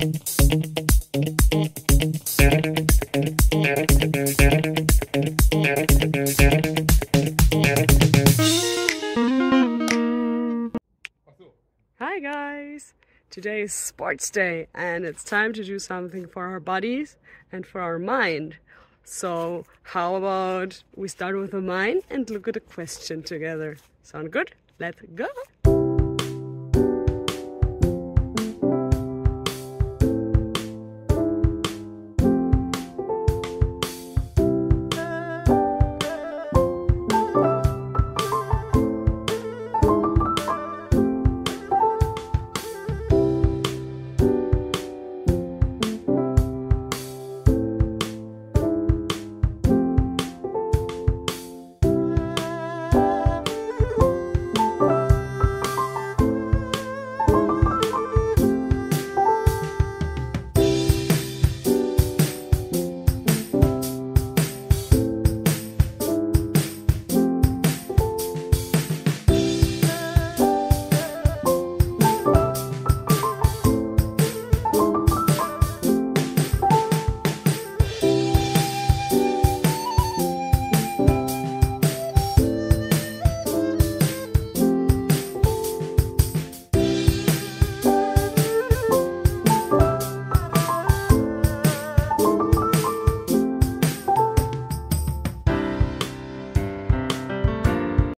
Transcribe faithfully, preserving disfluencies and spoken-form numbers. Hi guys! Today is sports day and it's time to do something for our bodies and for our mind. So how about we start with the mind and look at a question together? Sound good? Let's go!